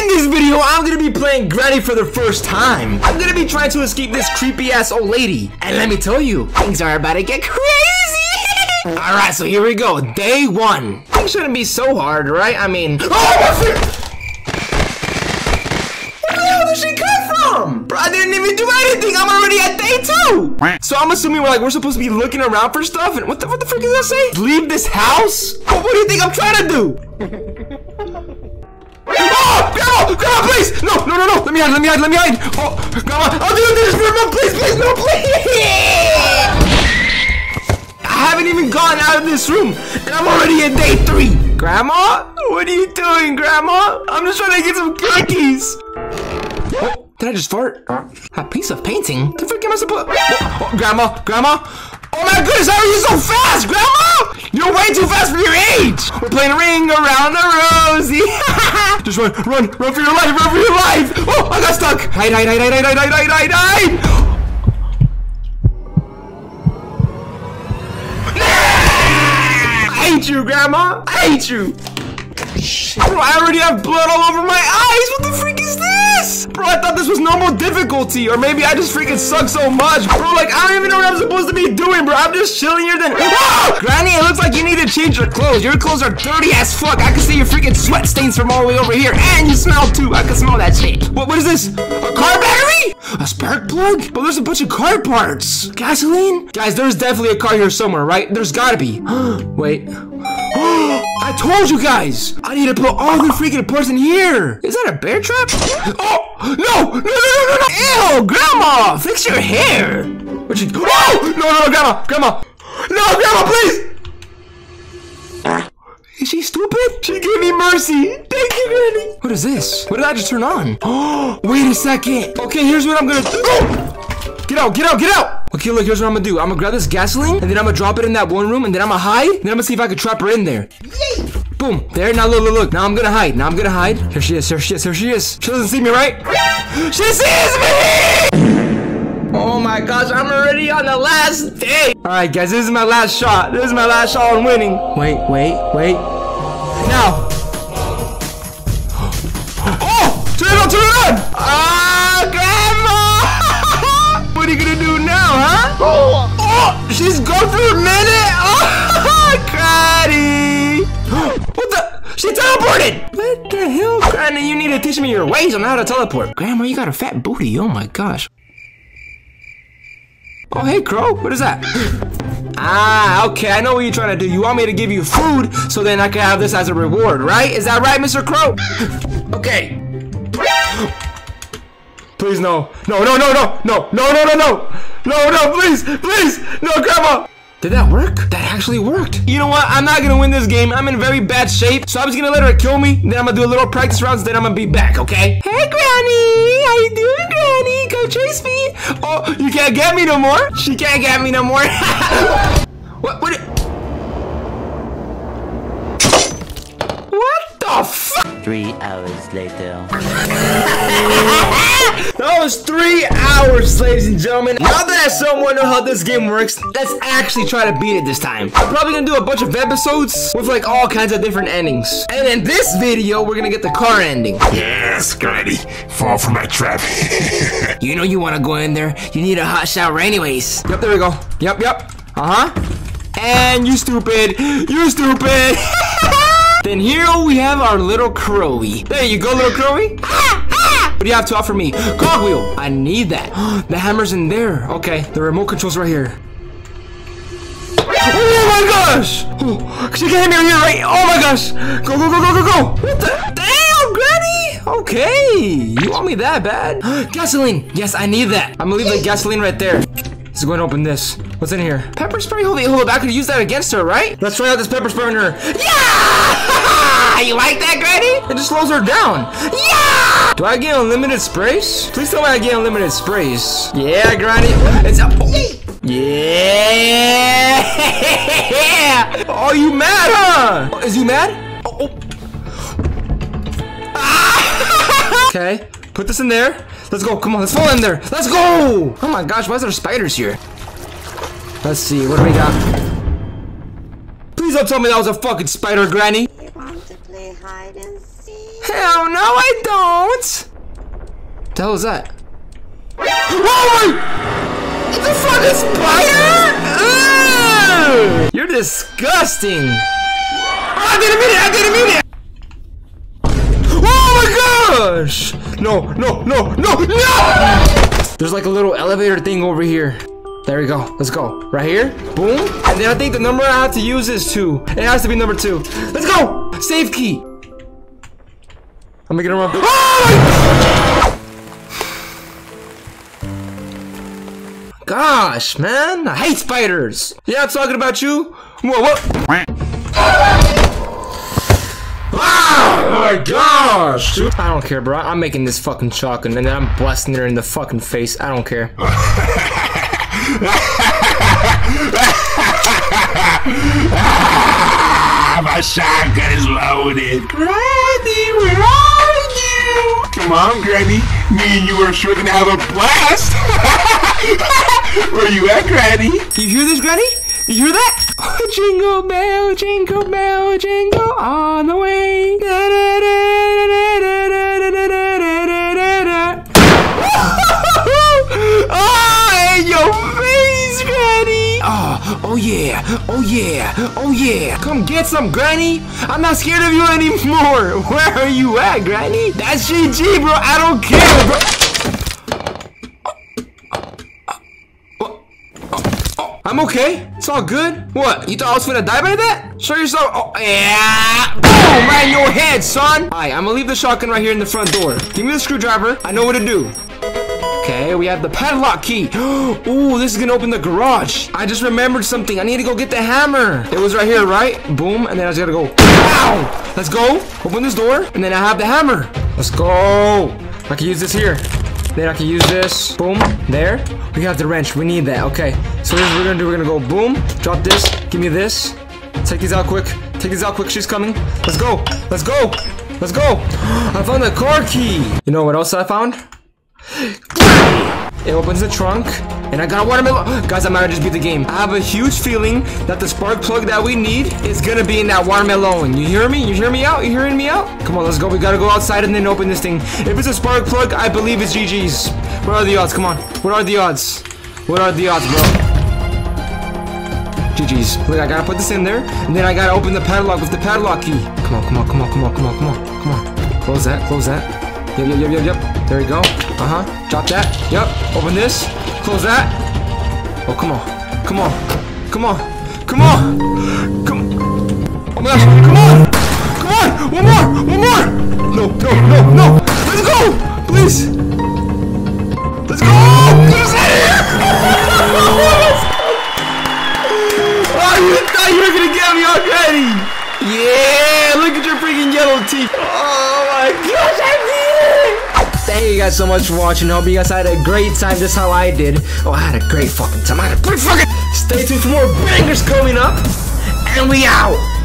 In this video, I'm gonna be playing Granny for the first time. I'm gonna be trying to escape this creepy ass old lady. And let me tell you, things are about to get crazy. Alright, so here we go. Day one. Things shouldn't be so hard, right? I mean, oh my feet! Where the hell did she come from? Bro, I didn't even do anything. I'm already at day two. So I'm assuming we're supposed to be looking around for stuff. And what the frick does that say? Leave this house? What do you think I'm trying to do? Oh, grandma, please! No! Let me hide! Oh, grandma, I'll do this for mom! Please, no, please! I haven't even gone out of this room, and I'm already at day three! Grandma? What are you doing, Grandma? I'm just trying to get some cookies! Oh, did I just fart? A piece of painting? The frick am I supposed to... Oh, Grandma! Oh my goodness, how are you so fast, Grandma? You're way too fast for your age! We're playing Ring Around the Rosie! Just run for your life, Oh, I got stuck! Hide! I hate you, Grandma! I hate you! Bro, I already have blood all over my eyes! What the freak is this? Bro, I thought this was normal difficulty, or maybe I just freaking suck so much. Bro, like, I don't even know what I'm supposed to be doing, bro. I'm just chilling here then... Oh! Granny, it looks like you need to change your clothes. Your clothes are dirty as fuck. I can see your freaking sweat stains from all the way over here. And you smell, too. I can smell that shit. What is this? A car battery? A spark plug? But there's a bunch of car parts. Gasoline? Guys, there's definitely a car here somewhere, right? There's gotta be. Wait. I told you guys! I need to put all the freaking parts in here! Is that a bear trap? Oh! No! Ew! Grandma! Fix your hair! What you... Oh! No, Grandma! No, Grandma, please! Is she stupid? She gave me mercy! Thank you, Granny! What is this? What did I just turn on? Oh! Wait a second! Okay, here's what I'm gonna... Oh! Get out! Okay, look, here's what I'm gonna do. I'm gonna grab this gasoline, and then I'm gonna drop it in that one room, and then I'm gonna hide, and then I'm gonna see if I can trap her in there. Yay! Boom, there, now look. Now I'm gonna hide. Here she is. She doesn't see me, right? She sees me! Oh my gosh, I'm already on the last day. All right, guys, this is my last shot. This is my last shot on winning. Wait. Now. Oh, turn it on! Grandma! What are you gonna do? Oh, she's gone for a minute. Oh, Granny. What the? She teleported. What the hell? Granny, you need to teach me your ways on how to teleport. Grandma, you got a fat booty. Oh, my gosh. Oh, hey, Crow. What is that? Okay. I know what you're trying to do. You want me to give you food so then I can have this as a reward, right? Is that right, Mr. Crow? Okay. Please, no, please, no, Grandma. Did that work? That actually worked. You know what? I'm not gonna win this game. I'm in very bad shape, so I'm just gonna let her kill me. Then I'm gonna do a little practice rounds, then I'm gonna be back, okay? Hey, Granny, how you doing, Granny? Go chase me. Oh, you can't get me no more. She can't get me no more. What the fuck? 3 hours later. That was 3 hours, ladies and gentlemen. Now that I somewhat know how this game works, let's actually try to beat it this time. I'm probably gonna do a bunch of episodes with like all kinds of different endings. And in this video, we're gonna get the car ending. Yes, Granny, fall for my trap. You know you wanna go in there. You need a hot shower anyways. Yep, there we go. Yep. And you stupid. Then here we have our little Crowy. There you go, little Crowy. What do you have to offer me? Cogwheel. I need that. The hammer's in there. Okay, the remote control's right here. Oh my gosh! She can hit me right here, right? Oh my gosh! Go! What the? Damn, Granny! Okay, you want me that bad? Gasoline. Yes, I need that. I'm gonna leave the gasoline right there. Let's go and open this. What's in here? Pepper spray? Hold up. I could use that against her, right? Let's try out this pepper spray on her. Yeah! You like that, Granny? It just slows her down. Yeah! Do I get unlimited sprays? Please tell me I get unlimited sprays. Yeah, Granny. It's up. Oh. Yeah! Oh, you mad, huh? Is you mad? Oh. Okay. Put this in there. Let's go. Come on. Let's fall in there. Let's go. Oh my gosh. Why is there spiders here? Let's see. What do we got? Please don't tell me that was a fucking spider, Granny. You want to play hide and seek? Hell no, I don't. the hell is that? Oh my! The fucking spider! Ugh! You're disgusting! I didn't mean it! Oh my gosh! No! There's like a little elevator thing over here. There we go. Let's go. Right here. Boom. And then I think the number I have to use is 2. It has to be number 2. Let's go! Save key. I'm making a run. Oh my gosh, man. I hate spiders. Yeah, I'm talking about you. Whoa, whoa. Oh my gosh, dude. I don't care, bro. I'm making this fucking chocolate and then I'm blasting her in the fucking face. I don't care. My shotgun is loaded. Granny, where are you? Come on, Granny. Me and you are sure gonna have a blast. Where you at, Granny? You hear this, Granny? You hear that? Oh, jingle bell, jingle on the way. Da, da, da, da, da, da. Oh yeah, oh yeah, oh yeah. Come get some, Granny. I'm not scared of you anymore. Where are you at, Granny? That's GG, bro. I don't care, bro. I'm okay. It's all good. What? You thought I was gonna die by that? Show yourself. Oh, yeah. Boom, right in your head, son. All right, I'm gonna leave the shotgun right here in the front door. Give me the screwdriver. I know what to do. Okay, we have the padlock key. Ooh, this is gonna open the garage. I just remembered something. I need to go get the hammer. It was right here, right? Boom, and then I just gotta go. Ow! Let's go. Open this door, and then I have the hammer. Let's go. I can use this here. Then I can use this. Boom. There. We have the wrench. We need that. Okay. So here's what we're gonna do. We're gonna go boom. Drop this. Give me this. Take these out quick. Take these out quick. She's coming. Let's go. Let's go. Let's go. I found the car key. You know what else I found? It opens the trunk, and I got a watermelon. Guys, I might just beat the game. I have a huge feeling that the spark plug that we need is gonna be in that watermelon. You hear me? You hear me out? You hearing me out? Come on, let's go. We gotta go outside and then open this thing. If it's a spark plug, I believe it's GG's. What are the odds? Come on. What are the odds? What are the odds, bro? GG's. Look, I gotta put this in there, and then I gotta open the padlock with the padlock key. Come on, come on, come on, come on, come on, come on, come on. Close that. Close that. Yep. There we go. Drop that. Yep. Open this. Close that. Oh, come on. Come on. Come on. Come on. Come on. Oh my gosh. Come on. Come on. One more. One more. No. Let's go. Please. Let's go. Let's go. Oh, you thought you were going to get me already. Yeah. Look at your freaking yellow teeth. Oh my gosh. Thank you guys so much for watching. I hope you guys had a great time just how I did. Oh, I had a great fucking time. I had a great fucking... Stay tuned for more bangers coming up. And we out.